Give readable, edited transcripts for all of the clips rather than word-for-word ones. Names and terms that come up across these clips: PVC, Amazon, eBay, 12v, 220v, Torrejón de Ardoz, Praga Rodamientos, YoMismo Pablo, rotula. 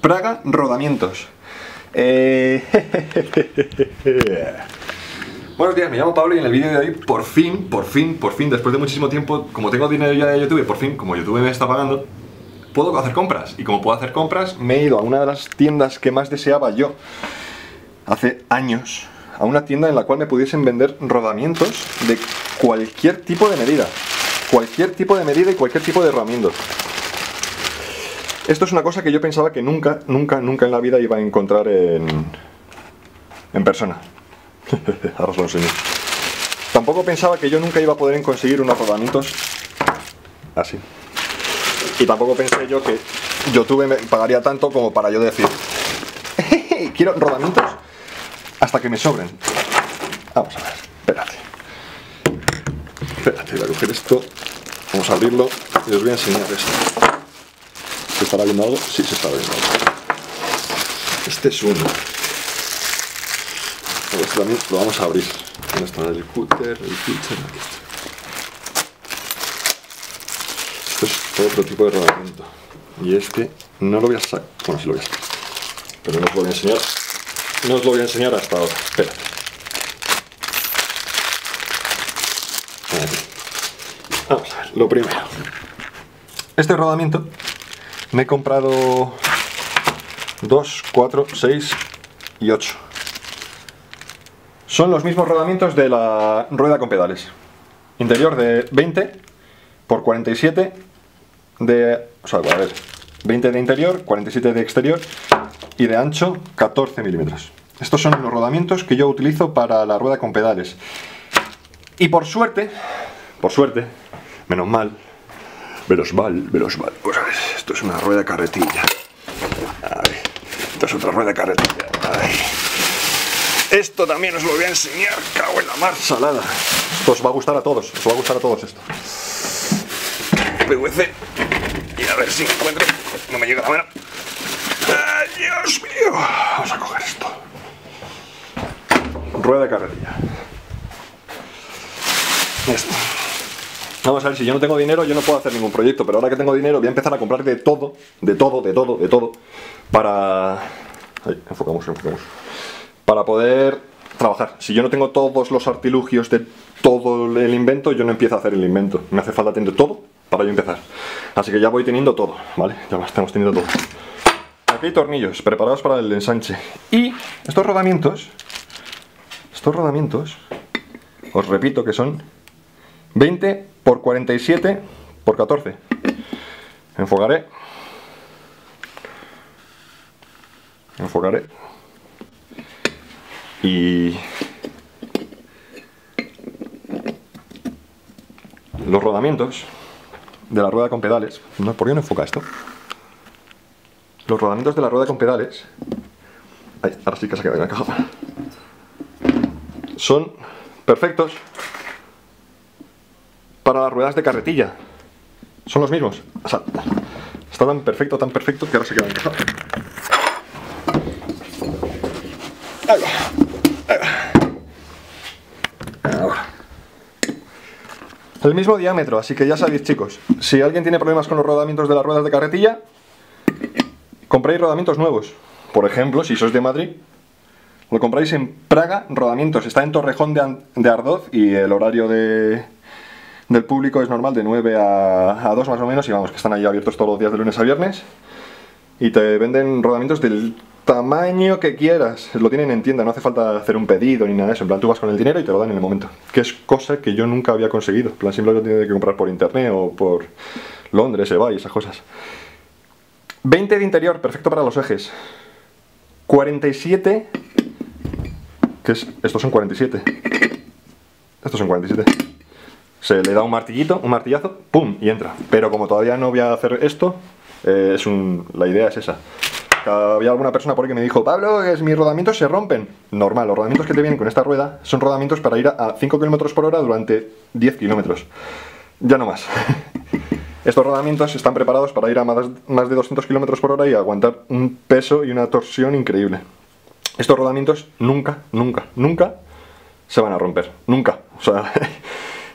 Praga Rodamientos. Buenos días, me llamo Pablo y en el vídeo de hoy por fin, después de muchísimo tiempo, como tengo dinero ya de YouTube, por fin, como YouTube me está pagando, puedo hacer compras. Y como puedo hacer compras, me he ido a una de las tiendas que más deseaba yo hace años, a una tienda en la cual me pudiesen vender rodamientos de cualquier tipo de medida. Cualquier tipo de medida y cualquier tipo de rodamientos. Esto es una cosa que yo pensaba que nunca en la vida iba a encontrar en persona. Ahora os lo enseño. Tampoco pensaba que yo nunca iba a poder conseguir unos rodamientos así. Y tampoco pensé yo que YouTube me pagaría tanto como para yo decir quiero rodamientos hasta que me sobren. Vamos a ver, espérate, voy a coger esto. Vamos a abrirlo y os voy a enseñar esto. ¿Se estará viendo algo? Sí, se está viendo algo. Este es uno. Este también lo vamos a abrir. ¿Dónde está el cúter? Aquí está. Esto es otro tipo de rodamiento. Y este no lo voy a sacar. Bueno, sí lo voy a sacar, pero no os lo voy a enseñar. No os lo voy a enseñar hasta ahora. Espera. Vamos a ver, lo primero. Este rodamiento me he comprado 2, 4, 6 y 8. Son los mismos rodamientos de la rueda con pedales. Interior de 20 por 47, de, o sea, a ver, 20 de interior, 47 de exterior y de ancho 14 milímetros. Estos son los rodamientos que yo utilizo para la rueda con pedales. Y por suerte, menos mal, pues a ver, esto es una rueda carretilla. Ay, esto es otra rueda carretilla. Ay. Esto también os lo voy a enseñar, cago en la mar salada. Esto os va a gustar a todos, os va a gustar a todos esto. PVC. Y a ver si encuentro. No me llega la mano. ¡Ay, Dios mío! Vamos a coger esto. Rueda carretilla. Esto. Vamos a ver, si yo no tengo dinero yo no puedo hacer ningún proyecto, pero ahora que tengo dinero voy a empezar a comprar de todo, para... Ahí, enfocamos. Para poder trabajar. Si yo no tengo todos los artilugios de todo el invento, yo no empiezo a hacer el invento. Me hace falta tener todo para yo empezar. Así que ya voy teniendo todo, ¿vale? Ya estamos teniendo todo. Aquí hay tornillos preparados para el ensanche. Y estos rodamientos, os repito que son 20 por 47 por 14. Enfocaré. Y los rodamientos de la rueda con pedales, no, ¿por qué no enfoca esto? Los rodamientos de la rueda con pedales, ay, ahora sí que se ha quedado en la caja, son perfectos para las ruedas de carretilla. Son los mismos. O sea, está tan perfecto que ahora se quedan en caja. Ahí va. Ahora. El mismo diámetro, así que ya sabéis, chicos, si alguien tiene problemas con los rodamientos de las ruedas de carretilla, compráis rodamientos nuevos. Por ejemplo, si sois de Madrid, lo compráis en Praga Rodamientos. Está en Torrejón de Ardoz y el horario del público es normal, de 9 a 2 más o menos, y vamos, que están ahí abiertos todos los días de lunes a viernes, y te venden rodamientos del tamaño que quieras. Lo tienen en tienda, no hace falta hacer un pedido ni nada de eso, en plan tú vas con el dinero y te lo dan en el momento, que es cosa que yo nunca había conseguido. En plan simplemente lo tienes que comprar por internet o por Londres, eBay, esas cosas. 20 de interior, perfecto para los ejes. 47, que es, estos son 47. Se le da un martillazo, ¡pum! Y entra. Pero como todavía no voy a hacer esto, la idea es esa. Había alguna persona por ahí que me dijo: Pablo, mis rodamientos se rompen. Normal, los rodamientos que te vienen con esta rueda son rodamientos para ir a 5 km por hora durante 10 kilómetros. Ya no más. Estos rodamientos están preparados para ir a más de 200 km por hora y aguantar un peso y una torsión increíble. Estos rodamientos nunca se van a romper. Nunca. O sea...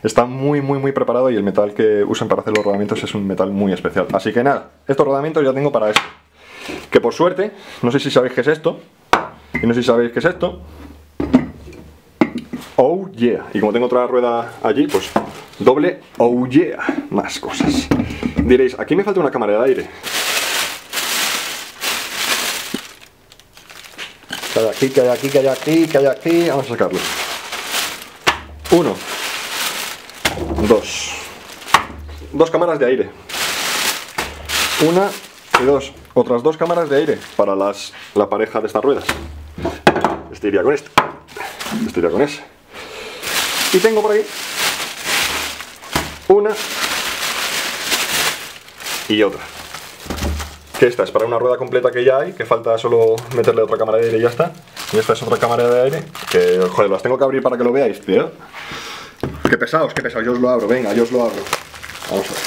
Está muy preparado, y el metal que usan para hacer los rodamientos es un metal muy especial. Así que nada, estos rodamientos ya tengo para esto. que por suerte, no sé si sabéis qué es esto, y no sé si sabéis qué es esto. Oh yeah, y como tengo otra rueda allí, pues doble oh yeah, más cosas. Diréis, aquí me falta una cámara de aire. Que hay aquí, que hay aquí, que hay aquí, que hay aquí. Vamos a sacarlo. 1, 2. Dos cámaras de aire. Una y dos. Otras dos cámaras de aire para la pareja de estas ruedas. Este iría con este. Este iría con ese. Y tengo por ahí una y otra. Que esta es para una rueda completa que ya hay, que falta solo meterle otra cámara de aire y ya está. Y esta es otra cámara de aire que, joder, las tengo que abrir para que lo veáis, tío. Qué pesados, qué pesados. Yo os lo abro, venga, yo os lo abro. Vamos a ver.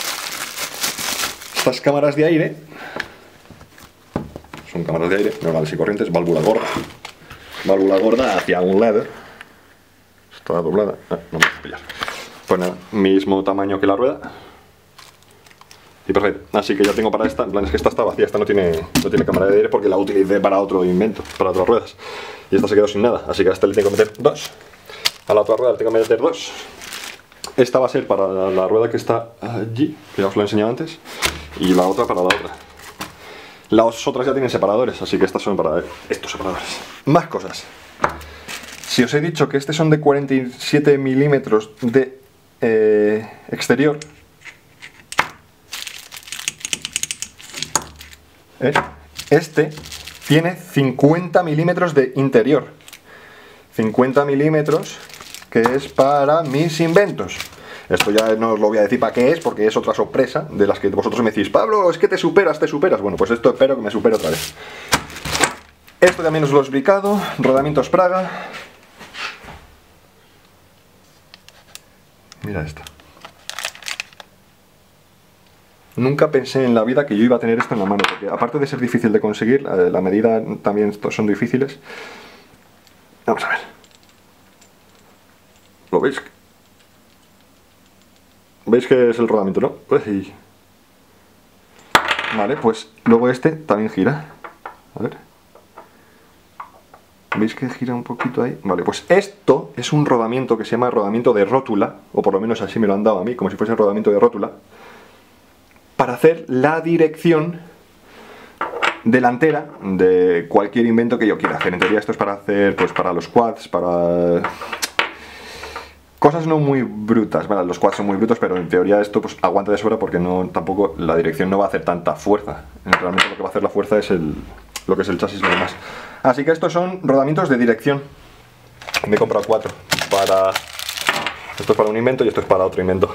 Estas cámaras de aire son cámaras de aire normales y corrientes, válvula gorda. Válvula gorda hacia un lado. Está doblada. Ah, no me voy a pillar. Pues nada, mismo tamaño que la rueda. Y perfecto. Así que ya tengo para esta. En plan, es que esta está vacía, esta no tiene cámara de aire porque la utilicé para otro invento, para otras ruedas. Y esta se quedó sin nada. Así que a esta le tengo que meter dos. A la otra rueda le tengo que meter dos. Esta va a ser para la rueda que está allí, que ya os lo he enseñado antes. Y la otra para la otra. Las otras ya tienen separadores, así que estas son para estos separadores. Más cosas. Si os he dicho que son de 47 milímetros de exterior. Este tiene 50 milímetros de interior. 50 milímetros... que es para mis inventos. Esto ya no os lo voy a decir para qué es, porque es otra sorpresa de las que vosotros me decís, Pablo, es que te superas, te superas. Bueno, pues esto espero que me supere otra vez. Esto también os lo he explicado. Rodamientos Praga. Mira esta. Nunca pensé en la vida que yo iba a tener esto en la mano, porque aparte de ser difícil de conseguir, la medida también son difíciles. Vamos a ver. ¿Lo veis? ¿Veis que es el rodamiento, no? Pues y... Vale, pues luego este también gira. A ver. ¿Veis que gira un poquito ahí? Vale, pues esto es un rodamiento que se llama rodamiento de rótula, o por lo menos así me lo han dado a mí, como si fuese el rodamiento de rótula, para hacer la dirección delantera de cualquier invento que yo quiera hacer. En teoría esto es para hacer, pues para los quads, para... cosas no muy brutas, bueno, los quads son muy brutos, pero en teoría esto pues aguanta de sobra porque no, tampoco la dirección no va a hacer tanta fuerza. Realmente lo que va a hacer la fuerza es lo que es el chasis y lo demás. Así que estos son rodamientos de dirección. Me he comprado 4. Esto es para un invento y esto es para otro invento.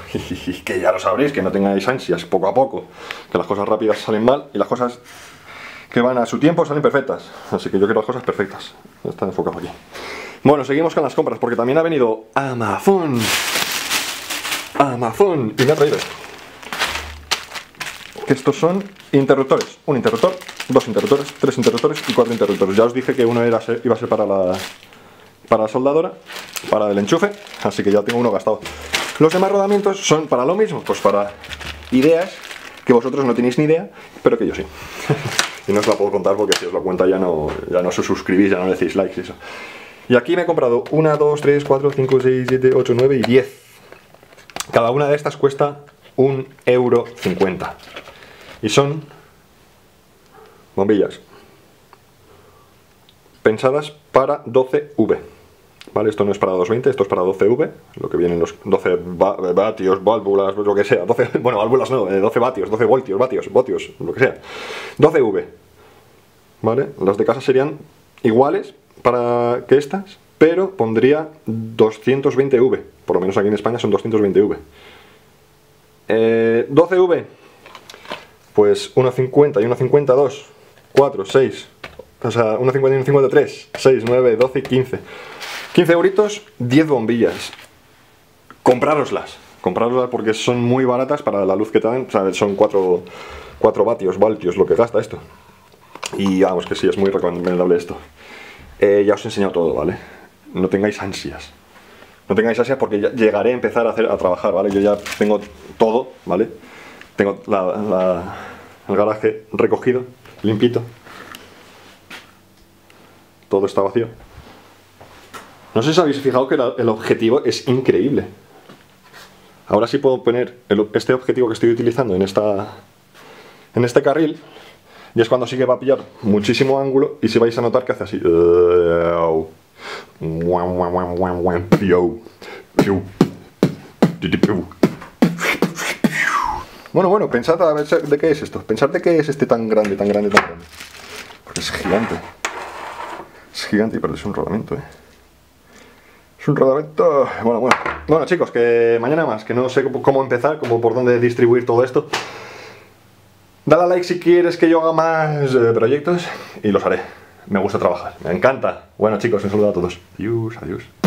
Que ya lo sabréis, que no tengáis ansias, poco a poco. Que las cosas rápidas salen mal y las cosas que van a su tiempo salen perfectas. Así que yo quiero las cosas perfectas. Ya está enfocado aquí. Bueno, seguimos con las compras, porque también ha venido Amazon. Amazon. Y me ha traído esto. Que estos son interruptores. Un interruptor, dos interruptores, tres interruptores y cuatro interruptores. Ya os dije que uno iba a ser para la soldadora, para el enchufe, así que ya tengo uno gastado. Los demás rodamientos son para lo mismo, pues para ideas que vosotros no tenéis ni idea, pero que yo sí. Y no os la puedo contar porque si os lo cuenta ya no os suscribís, ya no le decís likes y eso. Y aquí me he comprado 1, 2, 3, 4, 5, 6, 7, 8, 9 y 10. Cada una de estas cuesta 1,50 €. Y son bombillas pensadas para 12V. ¿Vale? Esto no es para 220, esto es para 12V. Lo que vienen los 12 vatios, válvulas, lo que sea. 12, bueno, válvulas no, 12 vatios, 12 voltios, vatios, lo que sea. 12V. ¿Vale? Las de casa serían iguales para que estas, pero pondría 220V, por lo menos aquí en España son 220V. 12V, pues 1,50 y 1,50, 2, 4, 6, o sea, 1,50 y 1,50, 3, 6, 9, 12 y 15. 15 €, 10 bombillas. Comprároslas porque son muy baratas para la luz que te dan, o sea, son 4 vatios, voltios lo que gasta esto. Y vamos que sí, es muy recomendable esto. Ya os he enseñado todo, ¿vale? No tengáis ansias. No tengáis ansias porque ya llegaré a empezar a trabajar, ¿vale? Yo ya tengo todo, ¿vale? Tengo el garaje recogido. limpito. Todo está vacío. No sé si habéis fijado que el objetivo es increíble. Ahora sí puedo poner este objetivo que estoy utilizando en este carril. Y es cuando sí que va a pillar muchísimo ángulo. Y si vais a notar que hace así. Bueno, pensad a ver de qué es esto. Pensad de qué es este tan grande. Porque es gigante. Es gigante, pero es un rodamiento, ¿eh? Es un rodamiento... Bueno, chicos, que mañana más. Que no sé cómo empezar, como por dónde distribuir todo esto. Dale a like si quieres que yo haga más proyectos. Y los haré. Me gusta trabajar. Me encanta. Bueno, chicos, un saludo a todos. Adiós, adiós.